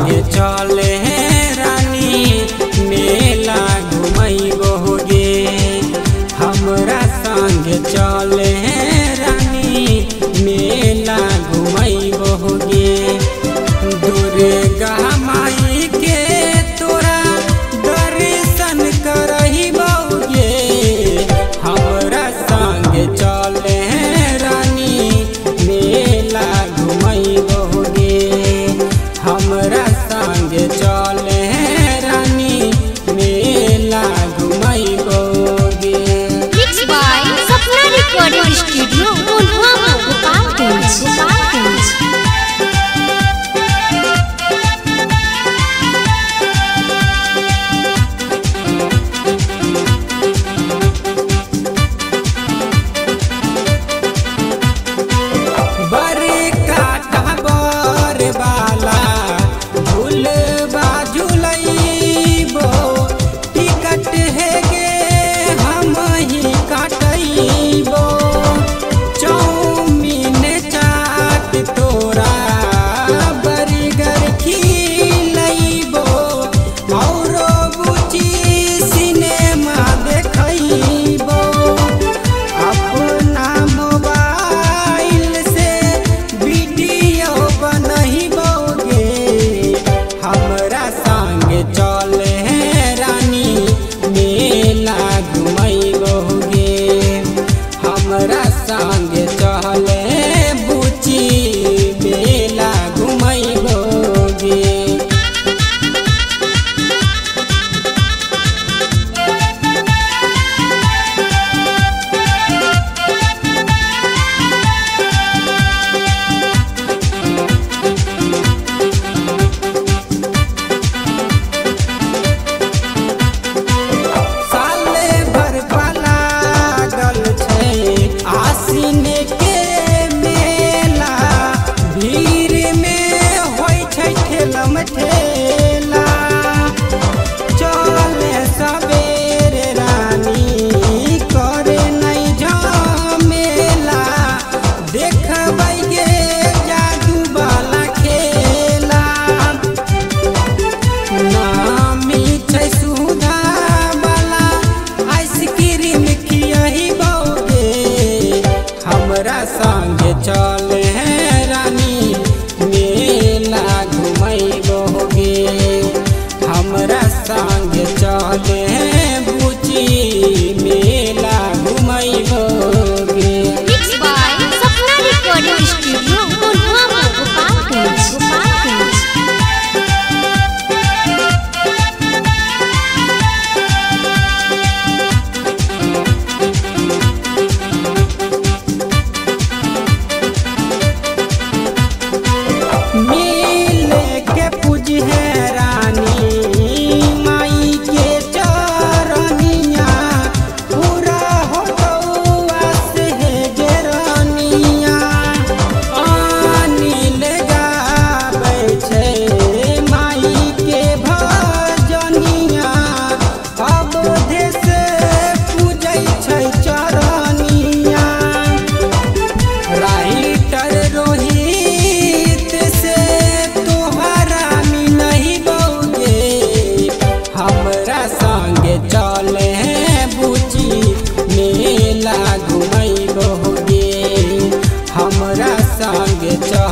संगे चले रानी मेला घुमैबो गे, हमरा संगे चले रानी मेला घुमैबो गे। दुर्गा माई के तोरा दर्शन करहिबो गे, हमरा संगे चले रानी मेला घुमैबो गे, हमरा संगे चले रानी मेला घुमैबो गे। Mix by Sapna recording studio Gopalganj. चले रानी मेला घुमैबो गे, हमरा संग चले बुची मेला घुमैबो गे। Mix by Sapna recording studio Gopalganj.